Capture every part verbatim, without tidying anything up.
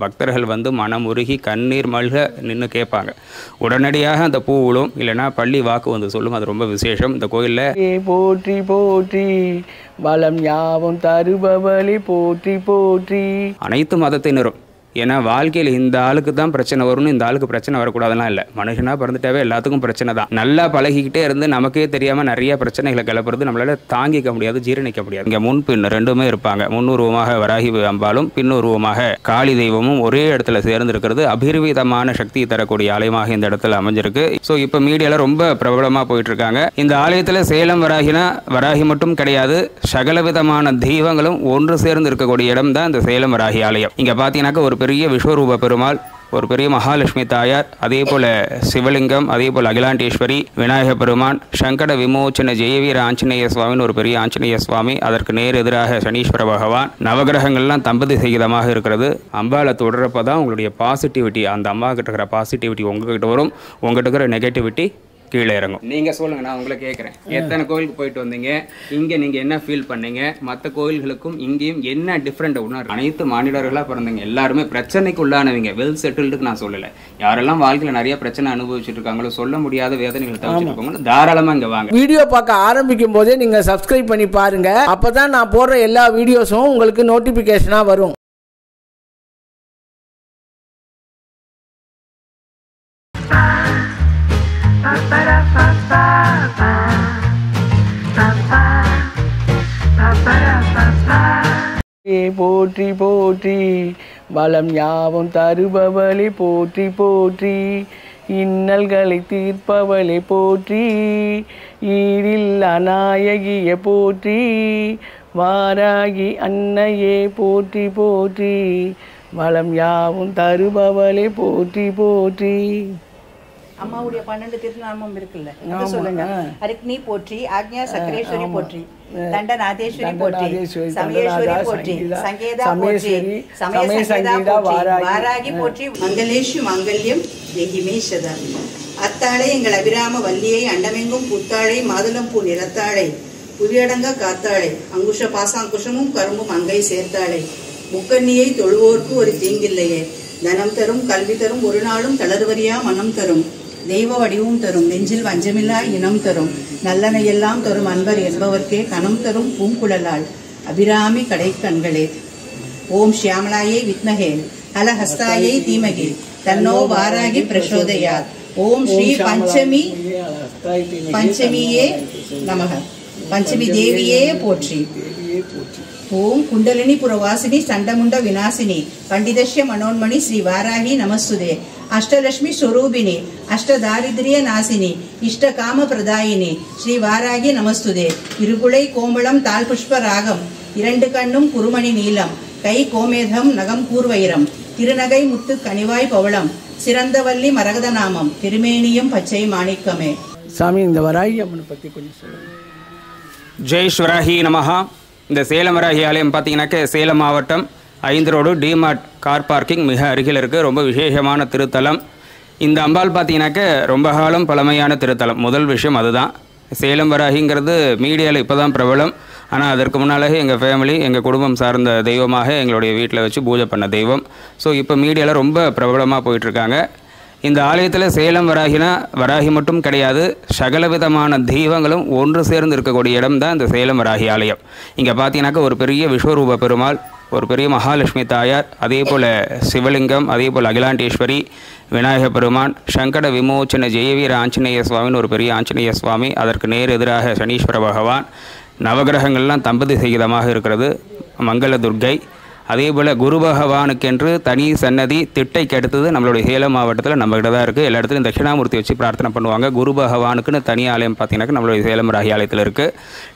பக்தர்கள் வந்து மனமுருகி கண்ணீர் மல்க நின்னு கேட்பாங்க. உடனடியாக அந்த பூ உளும் இல்லனா பள்ளி வாக்கு வந்து சொல்லும். அது ரொம்ப விசேஷம் இந்த கோயில்ல. போற்றி போற்றி பலம் யாவும் தருபவளி போற்றி போற்றி. அனைத்து மதத்தினரும் ஏன்னா வாழ்க்கையில் இந்த ஆளுக்கு தான் பிரச்சனை வரும்னு இந்த ஆளுக்கு பிரச்சனை வரக்கூடாதுலாம் இல்லை. மனுஷனா பிறந்துட்டாவே எல்லாத்துக்கும் பிரச்சனை தான். நல்லா பழகிக்கிட்டே இருந்து நமக்கே தெரியாமல் நிறைய பிரச்சனைகளை கிளப்புறது நம்மளால தாங்கிக்க முடியாது, ஜீரணிக்க முடியாது. இங்கே முன் பின் ரெண்டுமே இருப்பாங்க. முன்னுருவமாக வராகி அம்பாலும் பின்னுருவமாக காளி தெய்வமும் ஒரே இடத்துல சேர்ந்து இருக்கிறது அபிர்விதமான சக்தி தரக்கூடிய ஆலயமாக இந்த இடத்துல அமைஞ்சிருக்கு. ஸோ இப்போ மீடியாவில் ரொம்ப பிரபலமாக போயிட்டு இருக்காங்க. இந்த ஆலயத்தில் சேலம் வராகினா வராகி மட்டும் கிடையாது, சகலவிதமான தெய்வங்களும் ஒன்று சேர்ந்து இருக்கக்கூடிய இடம் தான் இந்த சேலம் வராகி ஆலயம். இங்கே பார்த்தீங்கன்னாக்க ஒரு பெரிய விஸ்வரூப பெருமாள், ஒரு பெரிய மகாலட்சுமி தாயார், அதே போல் சிவலிங்கம், அதே போல் அகிலாண்டேஸ்வரி, விநாயக பெருமான், சங்கட விமோச்சன ஜெயவீர ஆஞ்சநேய சுவாமின்னு ஒரு பெரிய ஆஞ்சநேய சுவாமி, அதற்கு நேர் எதிராக சனீஸ்வர பகவான், நவகிரகங்கள்லாம் தம்பதி சகிதமாக இருக்கிறது. அம்பாவை தொடர்றப்ப தான் உங்களுடைய பாசிட்டிவிட்டி, அந்த அம்மா கிட்ட இருக்கிற பாசிட்டிவிட்டி உங்ககிட்ட வரும், உங்ககிட்ட இருக்கிற நெகட்டிவிட்டி கீழே இறங்கும். நீங்கள் சொல்லுங்கள், நான் உங்களை கேட்குறேன், எத்தனை கோயிலுக்கு போயிட்டு வந்தீங்க, இங்கே நீங்கள் என்ன ஃபீல் பண்ணீங்க, மற்ற கோயில்களுக்கும் இங்கேயும் என்ன டிஃப்ரெண்ட் உணர்வு? அனைத்து மாநிலர்களாக பிறந்தவங்க எல்லாருமே பிரச்சனைக்கு உள்ளானவங்க, வெல் செட்டில்டுக்கு நான் சொல்லலை. யாரெல்லாம் வாழ்க்கையில் நிறைய பிரச்சனை அனுபவிச்சுட்டு இருக்காங்களோ, சொல்ல முடியாத வேதனைகள் தவிர்த்துருக்காங்களோ, தாராளமாக இங்கே வாங்க. வீடியோ பார்க்க ஆரம்பிக்கும் போதே நீங்கள் சப்ஸ்கிரைப் பண்ணி பாருங்கள். அப்போ தான் நான் போடுற எல்லா வீடியோஸும் உங்களுக்கு நோட்டிஃபிகேஷனாக வரும். போற்றி போற்றி பலம் யாவும் தருபவளி போற்றி போற்றி இன்னல்களை தீர்ப்பவளி போற்றி ஈரில் அநாயகிய போற்றி வாராகி அன்னையே போற்றி போற்றி பலம் யாவும் தருபவளி போற்றி போற்றி. அம்மாவுடைய பன்னெண்டு திருநாமம் இருக்குல்ல, அது சொல்லுங்க. அரிக்னி போற்றி, ஆக்ஞா சக்கரேஸ்வரி போற்றி, தண்டநாதேஸ்வரி போற்றி, சமயேஸ்வரி போற்றி, சங்கேதா போற்றி, சமய சங்கேதா போற்றி, வாராகி போற்றி, மங்களேஷு மங்கல்யம் தேகிமே சதா. அத்தாழை எங்கள் அபிராம வல்லியை, அண்டமெங்கும் புத்தாழை மாதுளம்பூ நிலத்தாழை, புவியடங்க காத்தாழை, அங்குஷ பாசாங்குஷமும் கரும்பும் அங்கை சேர்த்தாழை, முக்கண்ணியை தொழுவோர்க்கு ஒரு தீங்கில்லையே, தனம் தரும் கல்வி தரும் ஒரு நாளும் தளர்வரியா மனம் தரும், தெய்வ வடிவும் தரும் நெஞ்சில் வஞ்சமில்லா இனம் தரும், நல்லனை எல்லாம் தரும் அன்பர் என்பவர்க்கே கணம் தரும் பூங்குழலாள் அபிராமி கடைக்கண்களே. ஓம் ஷியாமலாயை வித்மகே ஹலஹஸ்தாயை தீமகே தன்னோ வாராகி பிரசோதயாத். ஓம் ஸ்ரீ பஞ்சமி பஞ்சமியே நமக, பஞ்சமி தேவியே போற்றி. ஓம் குண்டலினி புரவாசினி சண்டமுண்ட விநாசினி பண்டிதஷ்ய மனோன்மணி ஸ்ரீ வாராகி நமஸ்துதே. அஷ்டலட்சுமி ஸ்வரூபிணி அஷ்டதாரித்ரிய நாசினி இஷ்ட காம பிரதாயினி ஸ்ரீ வாராகி நமஸ்துதே. இருகுலை கோமளம் தால் புஷ்ப ராகம், இரண்டு கண்ணும் குருமணி நீலம், கை கோமேதம் நகம் கூர்வயிரம், திருநகை முத்து கனிவாய் பவளம், சிறந்தவல்லி மரகத நாமம், திருமேனியும் பச்சை மாணிக்கமே. சாமி, இந்த வராகி அம்மனை பற்றி கொஞ்சம் சொல்லுங்க. ஜெய்ஸ்வராகி நமஹா. இந்த சேலம் வராகி ஆலயம் பார்த்தீங்கன்னாக்க சேலம் மாவட்டம் ஐந்து ரோடு டிமார்ட் கார் பார்க்கிங் மிக அருகில் இருக்குது. ரொம்ப விசேஷமான திருத்தலம். இந்த அம்பாள் பார்த்தீங்கன்னாக்க ரொம்ப காலம் பழமையான திருத்தலம். முதல் விஷயம் அதுதான். சேலம் வராகிங்கிறது மீடியாவில் இப்போ தான் பிரபலம். ஆனால் அதற்கு முன்னாலே எங்கள் ஃபேமிலி, எங்கள் குடும்பம் சார்ந்த தெய்வமாக எங்களுடைய வீட்டில் வச்சு பூஜை பண்ண தெய்வம். ஸோ இப்போ மீடியாவில் ரொம்ப பிரபலமாக போயிட்டுருக்காங்க. இந்த ஆலயத்தில் சேலம் வராகினா வராகி மட்டும் கிடையாது, சகலவிதமான தெய்வங்களும் ஒன்று சேர்ந்து இருக்கக்கூடிய இடம் தான் இந்த சேலம் வராகி ஆலயம். இங்கே பார்த்தீங்கன்னாக்க ஒரு பெரிய விஸ்வரூப பெருமாள், ஒரு பெரிய மகாலட்சுமி தாயார், அதே போல் சிவலிங்கம், அதே போல் அகிலாண்டேஸ்வரி, விநாயக பெருமான், சங்கட விமோச்சன ஜெயவீர ஆஞ்சநேய சுவாமின்னு ஒரு பெரிய ஆஞ்சநேய சுவாமி, அதற்கு நேர் எதிராக சனீஸ்வர பகவான், நவகிரகங்கள்லாம் தம்பதி சகிதமாக இருக்கிறது மங்கள துர்க்கை, அதே போல் குரு பகவானுக்கென்று தனி சன்னதி திட்டைக்கு அடுத்தது நம்மளுடைய சேலம் மாவட்டத்தில் நம்மகிட்ட தான் இருக்குது. எல்லா இடத்துலையும் தட்சிணாமூர்த்தி வச்சு பிரார்த்தனை பண்ணுவாங்க. குரு பகவானுக்குன்னு தனி ஆலயம் பார்த்தீங்கன்னாக்க நம்மளுடைய சேலம் வராகி ஆலயத்தில் இருக்குது.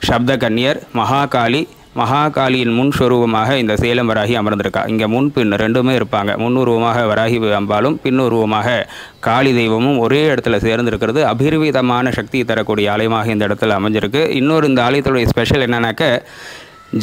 சப்த கன்னியர், மகாகாளி, மகாகாளியின் முன் ஸ்வரூபமாக இந்த சேலம் வராகி அமர்ந்திருக்கா. இங்கே முன் பின் ரெண்டுமே இருப்பாங்க. முன்னுருவமாக வராகி அம்பாலும் பின்னுருவமாக காளி தெய்வமும் ஒரே இடத்துல சேர்ந்துருக்கிறது அபிர்விதமான சக்தி தரக்கூடிய ஆலயமாக இந்த இடத்துல அமைஞ்சிருக்கு. இன்னொரு இந்த ஆலயத்துடைய ஸ்பெஷல் என்னன்னாக்க,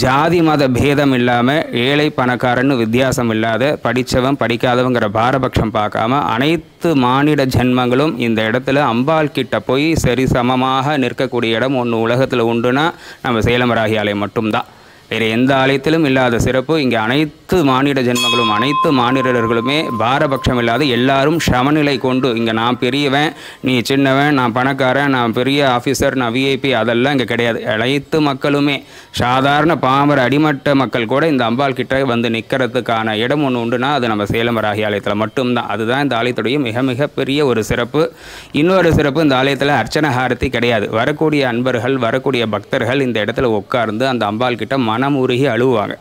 ஜாதி மத பேதம் இல்லாமல், ஏழை பணக்காரன்னு வித்தியாசம் இல்லாத, படித்தவன் படிக்காதவங்கிற பாரபட்சம் பார்க்காம அனைத்து மானிட ஜென்மங்களும் இந்த இடத்துல அம்பாள் கிட்ட போய் சரி சமமாக நிற்கக்கூடிய இடம் ஒன்று உலகத்தில் உண்டுன்னா நம்ம சேலம் வராகி ஆலயம் மட்டும்தான். வேறு எந்த ஆலயத்திலும் இல்லாத சிறப்பு. இங்கே அனைத்து மானிட ஜென்மங்களும் அனைத்து மானிடர்களுமே பாரபட்சம் இல்லாத எல்லாரும் சமநிலை கொண்டு, இங்கே நான் பெரியவன் நீ சின்னவன், நான் பணக்காரன் நான் பெரிய ஆஃபீஸர் நான் விஐபி அதெல்லாம் இங்கே கிடையாது. அனைத்து மக்களுமே சாதாரண பாமர அடிமட்ட மக்கள் கூட இந்த அம்பாள் கிட்ட வந்து நிற்கிறதுக்கான இடம் ஒன்று உண்டுனா அது நம்ம சேலம் வராகி ஆலயத்தில் மட்டும்தான். அதுதான் இந்த ஆலயத்துடைய மிக மிக பெரிய ஒரு சிறப்பு. இன்னொரு சிறப்பு, இந்த ஆலயத்தில் அர்ச்சனஹாரதி கிடையாது. வரக்கூடிய அன்பர்கள் வரக்கூடிய பக்தர்கள் இந்த இடத்துல உட்கார்ந்து அந்த அம்பாள் கிட்ட மனம் உருகி அழுவாங்க.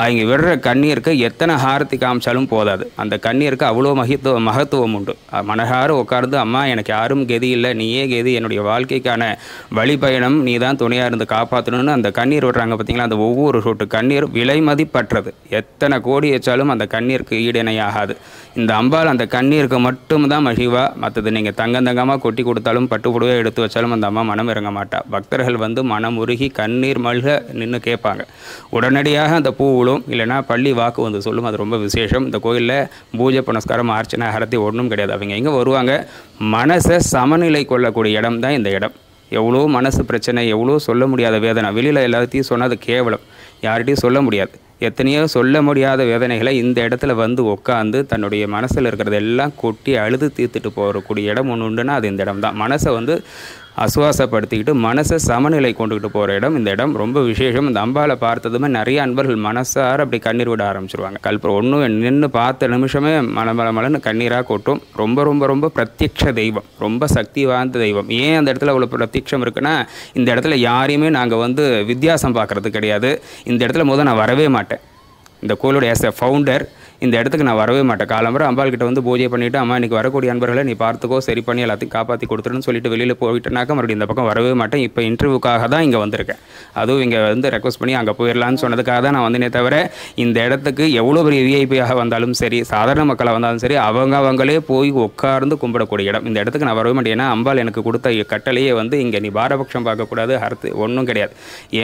அவங்க விடுற கண்ணீருக்கு எத்தனை ஹாரத்தி காமிச்சாலும் போதாது, அந்த கண்ணீருக்கு அவ்வளோ மகித்துவ மகத்துவம் உண்டு. மனகார உட்கார்ந்து அம்மா எனக்கு யாரும் கெதி இல்லை நீயே கெதி, என்னுடைய வாழ்க்கைக்கான வழிபயணம் நீ தான் துணையாக இருந்து காப்பாற்றணும்னு அந்த கண்ணீர் விடுறாங்க பார்த்தீங்களா. அந்த ஒவ்வொரு சொட்டு கண்ணீர் விலை மதிப்பற்றது, எத்தனை கோடி வச்சாலும் அந்த கண்ணீருக்கு ஈடணையாகாது. இந்த அம்பாள் அந்த கண்ணீருக்கு மட்டும்தான் மகிழ்வா, மற்றது நீங்கள் தங்கம் தங்கமாக கொட்டி கொடுத்தாலும் பட்டு புடவை எடுத்து வச்சாலும் அந்த அம்மா மனம் இறங்க மாட்டா. பக்தர்கள் வந்து மனம் உருகி கண்ணீர் மல்க நின்று கேட்பாங்க, உடனடியாக அந்த பூ உளும் இல்லைனா பள்ளி வாக்கு வந்து சொல்லும். அது ரொம்ப விசேஷம். இந்த கோயிலில் பூஜை புனஸ்காரம் அர்ச்சனை ஹரதி ஒன்றும் கிடையாது. அவங்க எங்கே வருவாங்க, மனசை சமநிலை கொள்ளக்கூடிய இடம் தான் இந்த இடம். எவ்வளோ மனசு பிரச்சனை, எவ்வளோ சொல்ல முடியாத வேதனை, வெளியில் எல்லாத்தையும் சொன்னால் அது கேவலம், யார்கிட்டையும் சொல்ல முடியாது. எத்தனையோ சொல்ல முடியாத வேதனைகளை இந்த இடத்துல வந்து உட்காந்து தன்னுடைய மனசில் இருக்கிறதெல்லாம் கொட்டி அழுது தீர்த்துட்டு போகக்கூடிய இடம் ஒன்று உண்டுன்னா அது இந்த இடம் தான். மனசை வந்து அசுவாசப்படுத்திக்கிட்டு மனசை சமநிலை கொண்டுக்கிட்டு போகிற இடம் இந்த இடம், ரொம்ப விசேஷம். இந்த அம்பாவை பார்த்ததுமே நிறைய அன்பர்கள் மனசார அப்படி கண்ணீர் விட ஆரம்பிச்சிருவாங்க. கல்ப ஒன்றும் நின்று பார்த்த நிமிஷமே மலமலமலன்னு கண்ணீராக கொட்டும். ரொம்ப ரொம்ப ரொம்ப பிரத்யட்ச தெய்வம், ரொம்ப சக்தி வாய்ந்த தெய்வம். ஏன் அந்த இடத்துல அவ்வளோ பிரத்யட்சம் இருக்குன்னா, இந்த இடத்துல யாரையுமே நாங்கள் வந்து வித்தியாசம் பார்க்குறது கிடையாது. இந்த இடத்துல முதல் நான் வரவே மாட்டேன், இந்த கோயிலுடைய ஆஸ் எ ஃபவுண்டர் இந்த இடத்துக்கு நான் வரவே மாட்டேன். காலம்பரம் அம்பாள் கிட்ட வந்து பூஜை பண்ணிவிட்டு அம்மா இன்றைக்கி வரக்கூடிய அன்பர்களை நீ பார்த்துக்கோ சரி பண்ணி எல்லாத்தையும் காப்பாற்றி கொடுத்துருன்னு சொல்லிட்டு வெளியில் போயிட்டேனாக்கா மறுபடியும் இந்த பக்கம் வரவே மாட்டேன். இப்போ இன்டர்வியூக்காக தான் இங்கே வந்திருக்கேன், அதுவும் இங்கே வந்து ரெக்வஸ்ட் பண்ணி அங்கே போயிடலான்னு சொன்னதுக்காக தான் நான் வந்தேனே தவிர இந்த இடத்துக்கு எவ்வளோ பெரிய விஐபியாக வந்தாலும் சரி சாதாரண மக்களாக வந்தாலும் சரி அவங்க அவங்களே போய் உட்கார்ந்து கும்பிடக்கூடிய இடம். இந்த இடத்துக்கு நான் வரவே மாட்டேன், ஏன்னா அம்பாள் எனக்கு கொடுத்த கட்டளையே வந்து இங்கே நீ பாரபட்சம் பார்க்கக்கூடாது, ஹரத்து ஒன்றும் கிடையாது,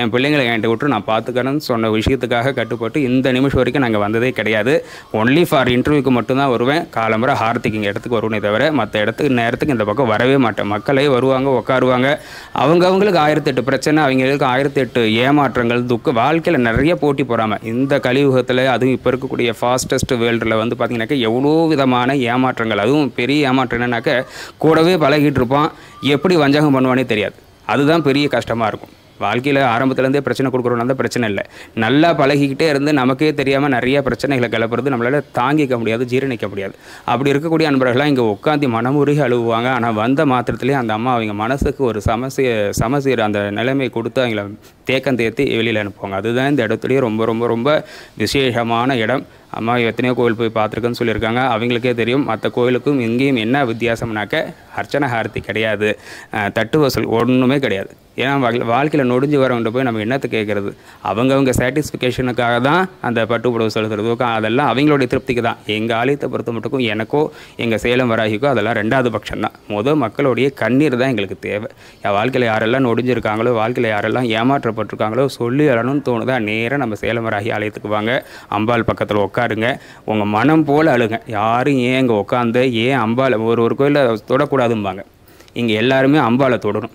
என் பிள்ளைங்களை என்கிட்ட விட்டு நான் பார்த்துக்கணும்னு சொன்ன விஷயத்துக்காக கட்டுப்பட்டு இந்த நிமிஷம் வரைக்கும் நாங்கள் வந்ததே கிடையாது. ஒன்லி ஃபார் இன்டர்வியூக்கு மட்டும்தான் வருவேன், காலம்புற ஹார்த்திக்கு இங்கே இடத்துக்கு வருவேனே தவிர மற்ற இடத்துக்கு நேரத்துக்கு இந்த பக்கம் வரவே மாட்டேன். மக்களே வருவாங்க உட்காருவாங்க, அவங்க அவங்களுக்கு ஆயிரத்தி எட்டு பிரச்சனை, அவங்களுக்கு ஆயிரத்தி எட்டு ஏமாற்றங்கள் துக்க வாழ்க்கையில் நிறைய போட்டி போகிறாமல் இந்த கலியுகத்தில் அதுவும் இப்போ இருக்கக்கூடிய ஃபாஸ்டஸ்ட் வேர்ல்டில் வந்து பார்த்திங்கனாக்கா எவ்வளோ விதமான ஏமாற்றங்கள், அதுவும் பெரிய ஏமாற்றம் என்னன்னாக்க கூடவே பழகிட்டு இருப்பான் எப்படி வஞ்சகம் பண்ணுவானே தெரியாது, அதுதான் பெரிய கஷ்டமாக இருக்கும். வாழ்க்கையில் ஆரம்பத்துலேருந்தே பிரச்சனை கொடுக்குறோன்னா தான் பிரச்சனை இல்லை, நல்லா பழகிக்கிட்டே இருந்து நமக்கே தெரியாமல் நிறையா பிரச்சனைகளை கிளப்புறது நம்மளால் தாங்கிக்க முடியாது ஜீரணிக்க முடியாது. அப்படி இருக்கக்கூடிய அன்பர்களாக இங்கே உட்காந்து மனமுருகி அழுவாங்க. ஆனால் வந்த மாத்திரத்துலேயே அந்த அம்மா அவங்க மனசுக்கு ஒரு சமசீ சமசீர் அந்த நிலைமை கொடுத்து அவங்கள தேக்கம் தேர்த்தி வெளியில் அனுப்புவாங்க. அதுதான் இந்த இடத்துலேயே ரொம்ப ரொம்ப ரொம்ப விசேஷமான இடம். அம்மா எத்தனையோ கோயில் போய் பார்த்துருக்குன்னு சொல்லியிருக்காங்க, அவங்களுக்கே தெரியும் மற்ற கோயிலுக்கும் இங்கேயும் என்ன வித்தியாசம்னாக்க அர்ச்சனை ஹாரதி கிடையாது, தட்டு வசூல் ஒன்றுமே கிடையாது. ஏன்னா வாழ்க்கையில் நொடிஞ்சு வரவன்ட்டு போய் நம்ம என்னத்தை கேட்குறது, அவங்கவுங்க சாட்டிஸ்ஃபிகேஷனுக்காக தான் அந்த பட்டுப்புடவை செலுத்துறதுக்கோ அதெல்லாம் அவங்களுடைய திருப்திக்கு தான். எங்கள் ஆலயத்தை பொறுத்த மட்டுக்கும் எனக்கோ எங்கள் சேலம் வராகிக்கோ அதெல்லாம் ரெண்டாவது பட்சம் தான், மொதல் மக்களுடைய கண்ணீர் தான் எங்களுக்கு தேவை. வாழ்க்கையில் யாரெல்லாம் நொடிஞ்சிருக்காங்களோ வாழ்க்கையில் யாரெல்லாம் ஏமாற்றப்பட்டிருக்காங்களோ சொல்லி அழணும்னு தோணுதா நேராக நம்ம சேலம் வராகி ஆலயத்துக்கு வாங்க, அம்பாள் பக்கத்தில் உட்காருங்க, உங்கள் மனம் போல் அழுங்க. யாரும் ஏன் இங்கே உட்காந்து ஏன் அம்பாள் ஒரு ஒரு கோயிலில் தொடக்கூடாதும்பாங்க, இங்கே எல்லாருமே அம்பாளை தொடணும்.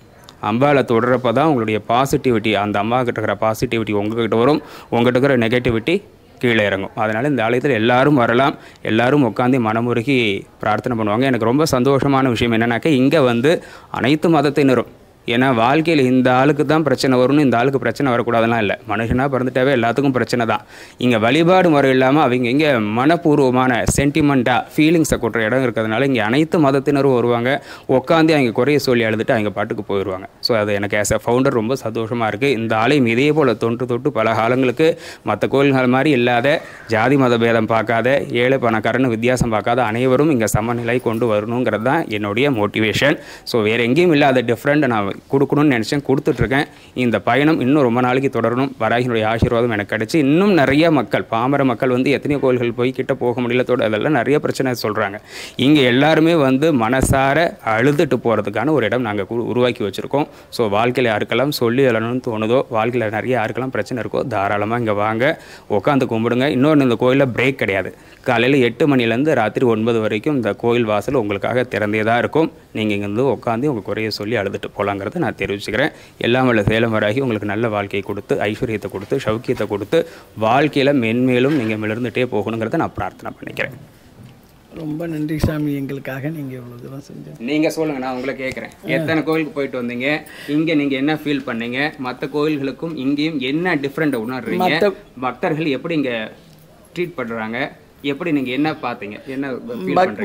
அம்பாவை தொடரப்போ தான் உங்களுடைய பாசிட்டிவிட்டி அந்த அம்மாக்கிட்ட இருக்கிற பாசிட்டிவிட்டி உங்கள்கிட்ட வரும், உங்கள்கிட்ட இருக்கிற நெகட்டிவிட்டி கீழே இறங்கும். அதனால் இந்த ஆலயத்தில் எல்லோரும் வரலாம், எல்லோரும் உட்காந்து மனமுருகி பிரார்த்தனை பண்ணுவாங்க. எனக்கு ரொம்ப சந்தோஷமான விஷயம் என்னென்னாக்கா இங்கே வந்து அனைத்து மதத்தினரும், ஏன்னா வாழ்க்கையில் இந்த ஆளுக்கு தான் பிரச்சனை வரும்னு இந்த ஆளுக்கு பிரச்சனை வரக்கூடாதுலாம் இல்லை, மனுஷனாக பிறந்துட்டாவே எல்லாத்துக்கும் பிரச்சனை தான். இங்கே வழிபாடு முறை இல்லாமல் அவங்க இங்கே மனப்பூர்வமான சென்டிமெண்ட்டாக ஃபீலிங்ஸை கொட்டுற இடம் இருக்கிறதுனால இங்கே அனைத்து மதத்தினரும் வருவாங்க, உட்காந்து அவங்க குறைய சொல்லி எழுதிட்டு அவங்க பாட்டுக்கு போயிடுவாங்க. ஸோ அது எனக்கு ஆஸ் எ ஃபவுண்டர் ரொம்ப சந்தோஷமாக இருக்குது. இந்த ஆலயம் இதே போல் தொன்று தொட்டு பல காலங்களுக்கு மற்ற கோயில்கள் மாதிரி இல்லாத ஜாதி மத பேதம் பார்க்காத ஏழை பணக்காரன்னு வித்தியாசம் பார்க்காத அனைவரும் இங்கே சமநிலை கொண்டு வரணுங்கிறது தான் என்னுடைய மோட்டிவேஷன். ஸோ வேறு எங்கேயும் இல்லாத டிஃப்ரெண்ட் நான் கொடுக்கணும்னு நினச்சேன், கொடுத்துட்ருக்கேன். இந்த பயணம் இன்னும் ரொம்ப நாளைக்கு தொடரணும், வராகினுடைய ஆசீர்வாதம் எனக்கு கிடச்சி இன்னும் நிறைய மக்கள் பாமர மக்கள் வந்து எத்தனையோ கோயில்கள் போய் கிட்ட போக முடியல தொட அதெல்லாம் நிறைய பிரச்சனை சொல்கிறாங்க. இங்கே எல்லாருமே வந்து மனசார அழுதுட்டு போகிறதுக்கான ஒரு இடம் நாங்கள் உருவாக்கி வச்சுருக்கோம். ஸோ வாழ்க்கையில் யாருக்கெல்லாம் சொல்லி எழணும்னு தோணுதோ வாழ்க்கையில் நிறைய யாருக்கெல்லாம் பிரச்சனை இருக்கோ தாராளமாக இங்கே வாங்க, உட்காந்து கும்பிடுங்க. இன்னொன்று இந்த கோயிலில் பிரேக் கிடையாது, காலையில் எட்டு மணிலேருந்து ராத்திரி ஒன்பது வரைக்கும் இந்த கோயில் வாசல் உங்களுக்காக திறந்தே தான் இருக்கும். நீங்கள் இங்கே வந்து உட்காந்து உங்கள் குறையை சொல்லி அழுதுட்டு போகலாங்கிறத நான் தெரிவிச்சுக்கிறேன். எல்லாம் வல்ல சேலம் வராகி உங்களுக்கு நல்ல வாழ்க்கையை கொடுத்து, ஐஸ்வர்யத்தை கொடுத்து, சௌக்கியத்தை கொடுத்து, வாழ்க்கையில் மென்மேலும் நீங்கள் மிளர்ந்துகிட்டே போகணுங்கிறத நான் பிரார்த்தனை பண்ணிக்கிறேன். ரொம்ப நன்றி சாமி, எங்களுக்காக நீங்கள் இவ்வளோ தூரம் செஞ்சீங்க. நீங்கள் சொல்லுங்கள், நான் உங்களை கேட்குறேன், எத்தனை கோயிலுக்கு போயிட்டு வந்தீங்க, இங்கே நீங்கள் என்ன ஃபீல் பண்ணீங்க, மற்ற கோயில்களுக்கும் இங்கேயும் என்ன டிஃப்ரெண்ட்டாக உணர்றீங்க, பக்தர்கள் எப்படி இங்கே ட்ரீட் பண்ணுறாங்க, எப்படி நீங்கள் என்ன பார்த்தீங்க, என்ன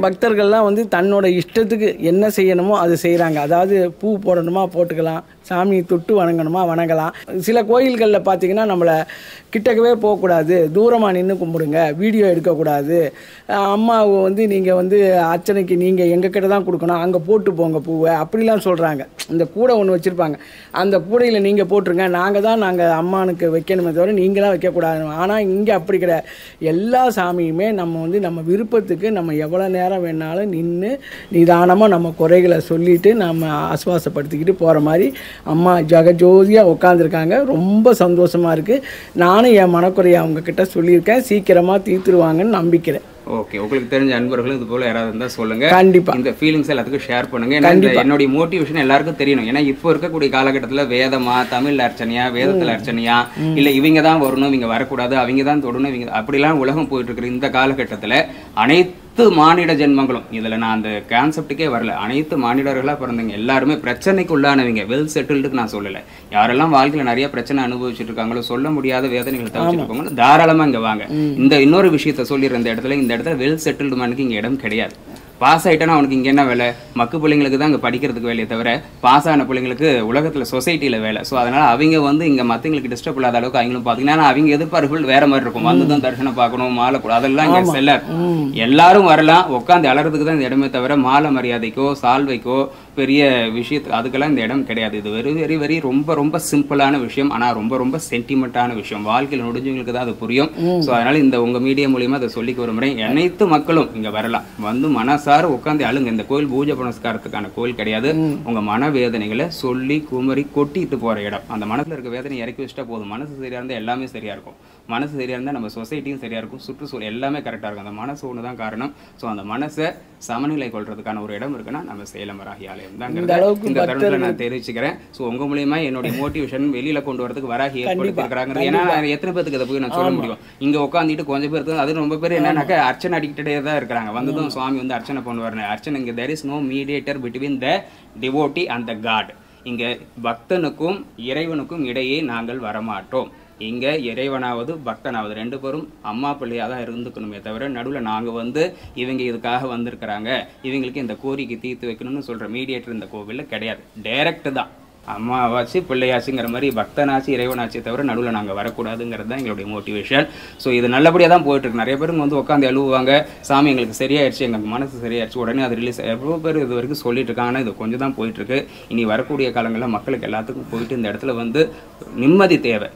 பக்தர்கள்லாம் வந்து தன்னோட இஷ்டத்துக்கு என்ன செய்யணுமோ அது செய்கிறாங்க. அதாவது பூ போடணுமா போட்டுக்கலாம், சாமி தொட்டு வணங்கணுமா வணங்கலாம். சில கோயில்களில் பார்த்திங்கன்னா நம்மளை கிட்டக்கவே போகக்கூடாது, தூரமாக நின்று கும்பிடுங்க, வீடியோ எடுக்கக்கூடாது, அம்மாவை வந்து நீங்கள் வந்து அர்ச்சனைக்கு நீங்கள் எங்கக்கிட்ட தான் கொடுக்கணும், அங்கே போட்டு போங்க பூவை அப்படிலாம் சொல்கிறாங்க. இந்த கூடை ஒன்று வச்சுருப்பாங்க, அந்த கூடையில் நீங்கள் போட்டுருங்க, நாங்கள் தான் நாங்கள் அம்மானுக்கு வைக்கணுமே தவிர நீங்களாம் வைக்கக்கூடாது. ஆனால் இங்கே அப்படி கிடையாது, எல்லா சாமியுமே நம்ம வந்து நம்ம விருப்பத்துக்கு நம்ம எவ்வளோ நேரம் வேணாலும் நின்று நிதானமாக நம்ம குறைகளை சொல்லிவிட்டு நம்ம ஆசுவாசப்படுத்திக்கிட்டு போகிற மாதிரி அம்மா ஜகஜோதியாக உட்காந்துருக்காங்க. ரொம்ப சந்தோஷமாக இருக்குது. நானும் என் மனக்குறையை அவங்கக்கிட்ட சொல்லியிருக்கேன், சீக்கிரமாக தீர்த்துருவாங்கன்னு நம்பிக்கிறேன். ஓகே, உங்களுக்கு தெரிஞ்ச அன்பர்களும் இது போல் யாராவது இருந்தால் சொல்லுங்கள். கண்டிப்பாக இந்த ஃபீலிங்ஸ் எல்லாத்துக்கும் ஷேர் பண்ணுங்கள். கண்டிப்பாக என்னுடைய மோட்டிவேஷன் எல்லாருக்கும் தெரியணும். ஏன்னா இப்போ இருக்கக்கூடிய காலகட்டத்தில் வேதமா, தமிழ் அர்ச்சனையா, வேதத்தில் அர்ச்சனையா, இல்லை இவங்க தான் வரணும், இவங்க வரக்கூடாது, அவங்க தான் தொடணும், இவங்க அப்படிலாம் உலகம் போயிட்டு இருக்கிற இந்த காலகட்டத்தில் அனைத்து மானிட ஜென்மங்களும், இதில் நான் அந்த கான்செப்டுக்கே வரல, அனைத்து மானிடர்களாக பிறந்தவங்க எல்லாருமே பிரச்சனைக்கு உள்ளானவங்க, வெல் செட்டில்டுக்கு நான் சொல்லலை. யாரெல்லாம் வாழ்க்கையில் நிறைய பிரச்சனை அனுபவிச்சுட்டு இருக்காங்களோ, சொல்ல முடியாத வேதனைகள் தவிர்த்துட்டு இருக்காங்களோ தாராளமாக இங்கே வாங்க. இந்த இன்னொரு விஷயத்த சொல்லிடுற இந்த இடத்துல, இந்த இடத்துல வெல் செட்டில்டு மேனுக்கு இங்கே இடம் கிடையாது. பாஸ் ஆகிட்டானா அவனுக்கு இங்கே என்ன வேலை, மக்கு பிள்ளைங்களுக்கு தான் இங்கே படிக்கிறதுக்கு வேலையை தவிர பாஸ் ஆன பிள்ளைங்களுக்கு உலகத்தில் சொசைட்டியில் வேலை. ஸோ அதனால் அவங்க வந்து இங்கே மற்றவங்களுக்கு டிஸ்டர்ப் இல்லாத அளவுக்கு அவங்களும் பார்த்தீங்கன்னா அவங்க எதிர்பார்ப்புகள் வேறு மாதிரி இருக்கும். வந்து தான் தரிசனம் பார்க்கணும், மாலை கூட அதெல்லாம் இங்கே செல்ல எல்லாரும் வரலாம். உட்காந்து அலறதுக்கு தான் இந்த இடமே தவிர மாலை மரியாதைக்கோ சால்வைக்கோ பெரிய விஷயத்துக்கு அதுக்கெல்லாம் இந்த இடம் கிடையாது. இது வெரி வெரி வெரி ரொம்ப ரொம்ப சிம்பிளான விஷயம், ஆனால் ரொம்ப ரொம்ப சென்டிமெண்ட்டான விஷயம். வாழ்க்கையில் நுடிஞ்சவங்களுக்கு தான் அது புரியும். ஸோ அதனால் இந்த உங்கள் மீடியா மூலியமாக அதை சொல்லிக்க விரும்புகிறேன். அனைத்து மக்களும் இங்கே வரலாம், வந்து மனசார உட்காந்து அழுங்க. இந்த கோயில் பூஜை புனஸ்காரத்துக்கான கோயில் கிடையாது. உங்கள் மன வேதனைகளை சொல்லி குமரி கொட்டிட்டு போகிற இடம். அந்த மனசில் இருக்க வேதனை இறக்கி வச்சுட்டா போதும். மனசு சரியாக இருந்தால் எல்லாமே சரியாக இருக்கும். மனசு சரியாக இருந்தால் நம்ம சொசைட்டியும் சரியாக இருக்கும், சுற்றுச்சூழல் எல்லாமே கரெக்டாக இருக்கும். அந்த மனசு ஒன்று தான் காரணம். ஸோ அந்த மனசை சமநிலை கொள்றதுக்கான ஒரு இடம் இருக்குன்னா நம்ம சேலம் வராகி ஆலயம் தான். இந்த தருணத்தில் நான் தெரிவிச்சுக்கிறேன். ஸோ உங்கள் மூலியமா என்னுடைய மோட்டிவேஷன் வெளியில் கொண்டு வரதுக்கு வராகி ஏற்படுத்திருக்கிறாங்க. ஏன்னா எத்தனை பேருக்கு இதை போய் நான் சொல்ல முடியும். இங்கே உட்காந்துட்டு கொஞ்சம் பேருக்கு அது ரொம்ப பேர் என்னன்னாக்கா அர்ச்சனை அடிக்கிட்டே தான் இருக்கிறாங்க. வந்ததும் சுவாமி வந்து அர்ச்சனை பண்ணுவார். அர்ச்சனை இங்கே there is no mediator between the devotee and the God. இங்கே பக்தனுக்கும் இறைவனுக்கும் இடையே நாங்கள் வரமாட்டோம். இங்கே இறைவனாவது பக்தனாவது ரெண்டு பேரும் அம்மா பிள்ளையாக தான் இருந்துக்கணுமே தவிர நடுவில் நாங்கள் வந்து இவங்க இதுக்காக வந்திருக்கிறாங்க, இவங்களுக்கு இந்த கோரிக்கை தீர்த்து வைக்கணும்னு சொல்கிற மீடியேட்டர் இந்த கோவிலில் கிடையாது. டைரக்ட் தான் அம்மாவாச்சு பிள்ளையாச்சுங்கிற மாதிரி பக்தனாச்சு இறைவனாச்சு தவிர நடுவில் நாங்கள் வரக்கூடாதுங்கிறது தான் எங்களுடைய மோட்டிவேஷன். ஸோ இது நல்லபடியாக தான் போயிட்டுருக்கு. நிறைய பேருங்க வந்து உட்காந்து அழுவாங்க, சாமி எங்களுக்கு சரியாயிடுச்சு, எங்களுக்கு மனசு சரியாயிடுச்சு, உடனே அது ரிலீஸ். எவ்வளோ பேர் இது வரைக்கும் சொல்லிட்டு இருக்காங்க. ஆனால் இது கொஞ்சம் தான் போயிட்டுருக்கு. இனி வரக்கூடிய காலங்களில் மக்களுக்கு எல்லாத்துக்கும் போயிட்டு இந்த இடத்துல வந்து நிம்மதி தேவை.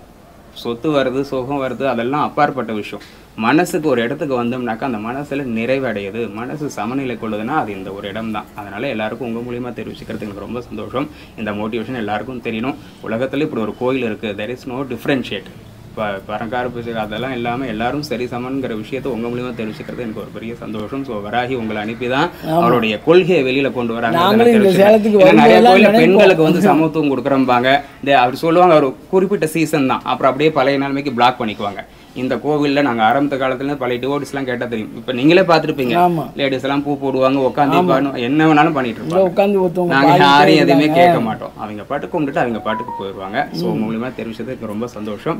சொத்து வருது, சுகம் வருது, அதெல்லாம் அப்பாற்பட்ட விஷயம். மனசுக்கு ஒரு இடத்துக்கு வந்தோம்னாக்கா அந்த மனசில் நிறைவடையுது, மனசு சமநிலை கொள்ளுதுன்னா அது இந்த ஒரு இடம் தான். அதனால் எல்லாருக்கும் உங்கள் மூலியமாக தெரிவிச்சுக்கிறது எனக்கு ரொம்ப சந்தோஷம். இந்த மோட்டிவேஷன் எல்லாருக்கும் தெரியணும். உலகத்தில் இப்படி ஒரு கோயில் இருக்குது. There is no differentiate. இப்போ பரங்கார பூஜை அதெல்லாம் இல்லாமல் எல்லாரும் சரி சமன்கிற விஷயத்தை உங்கள் மூலியமாக தெரிவிச்சுக்கிறது எனக்கு ஒரு பெரிய சந்தோஷம். ஸோ வராகி உங்களை அனுப்பி தான் அவருடைய கொள்கையை வெளியில் கொண்டு வராங்க. நிறைய கோயிலில் பெண்களுக்கு வந்து சமத்துவம் கொடுக்குறம்பாங்க. இந்த அவர் சொல்லுவாங்க, ஒரு குறிப்பிட்ட சீசன் தான், அப்புறம் அப்படியே பழைய நிலைமைக்கு பிளாக் பண்ணிக்குவாங்க. இந்த கோவிலில் நாங்கள் ஆரம்பித்த காலத்துல பழைய டிவோட்டிஸ்லாம் கேட்டால் தெரியும். இப்போ நீங்களே பார்த்துருப்பீங்க, லேடிஸ் எல்லாம் பூ போடுவாங்க, உட்காந்து என்ன வேணாலும் பண்ணிட்டு இருப்பாங்க. நாங்கள் யாரையும் எதுவுமே கேட்க மாட்டோம். அவங்க பாட்டுக்கு கும்பிட்டுட்டு அவங்க பாட்டுக்கு போயிடுவாங்க. ஸோ உங்க மூலியமா தெரிவிச்சதுக்கு ரொம்ப சந்தோஷம்.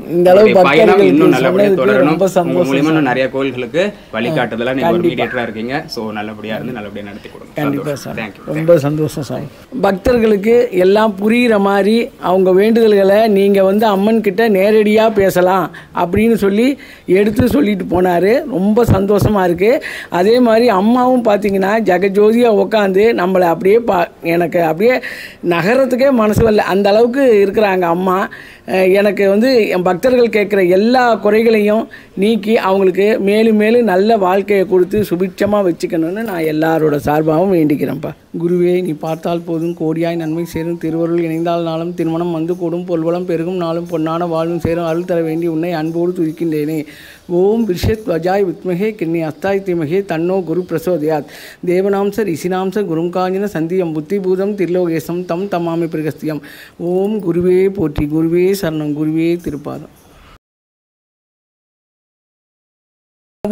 பயணம் இன்னும் நல்லபடியாக தொடரணும். உங்க மூலியமா இன்னும் நிறைய கோயில்களுக்கு வழிகாட்டுதெல்லாம் நீங்க ஒரு மீடியேட்டரா இருக்கீங்க. ஸோ நல்லபடியா இருந்து நல்லபடியா நடத்தி கொடுங்க. ரொம்ப சந்தோஷம் சார். பக்தர்களுக்கு எல்லாம் புரிகிற மாதிரி அவங்க வேண்டுதல்களை நீங்க வந்து அம்மன் கிட்ட நேரடியா பேசலாம் அப்படின்னு சொல்லி எடுத்து சொல்லிட்டு போனார். ரொம்ப சந்தோஷமாக இருக்குது. அதே மாதிரி அம்மாவும் பார்த்தீங்கன்னா ஜகஜோதியாக உட்காந்து நம்மளை அப்படியே பா எனக்கு அப்படியே நகரத்துக்கே மனசு வரல அந்த அளவுக்கு இருக்கிறாங்க அம்மா. எனக்கு வந்து பக்தர்கள் கேக்குற எல்லா குறைகளையும் நீக்கி அவங்களுக்கு மேலும் மேலும் நல்ல வாழ்க்கையை கொடுத்து சுபிட்சமா வெச்சிக்கணும்னு நான் எல்லாரோட சார்பாகவும் வேண்டிக்கிறேன்ப்பா. குருவே நீ பார்த்தால் போதும் கோடியாய் நன்மை சேரும், திருவருள் இணைந்தால் நாளும் திருமணம் வந்து கூடும், பொல்வளம் பெருகும் நாளும் பொன்னான வாழ்வும் சேரும், அருள் தர வேண்டி உன்னை அன்போடு துதிக்கின்றேனே. ஓம் விஷத்வஜாய் வித்மகே கிண்ணி அஸ்தாய் திமகே தன்னோ குரு பிரசோதயாத், தேவனாம்சர் இசினாம்சர் குரும் காஞ்சின சந்தியம் புத்திபூதம் திருலோகேசம் தம் தமாமி பிரகஸ்தியம். ஓம் குருவே போற்றி, குருவே சரணம், குருவே திருப்பாதம்.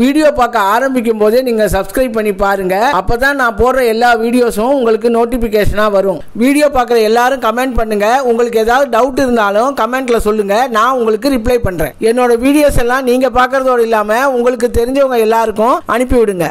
वीडियो पाक ஆரம்பிக்கும்போதே நீங்க சப்ஸ்கிரைப் பண்ணி பாருங்க, அப்பதான் நான் போடுற எல்லா வீடியோஸும் உங்களுக்கு நோட்டிபிகேஷனா வரும். வீடியோ பார்க்குற எல்லாரும் கமெண்ட் பண்ணுங்க, உங்களுக்கு ஏதாவது டவுட் இருந்தாலும் கமெண்ட்ல சொல்லுங்க, நான் உங்களுக்கு ரிப்ளை பண்றேன். என்னோட வீடியோஸ் எல்லாம் நீங்க பார்க்கறதோட இல்லாம உங்களுக்கு தெரிஞ்சவங்க எல்லாருக்கும் அனுப்பி விடுங்க.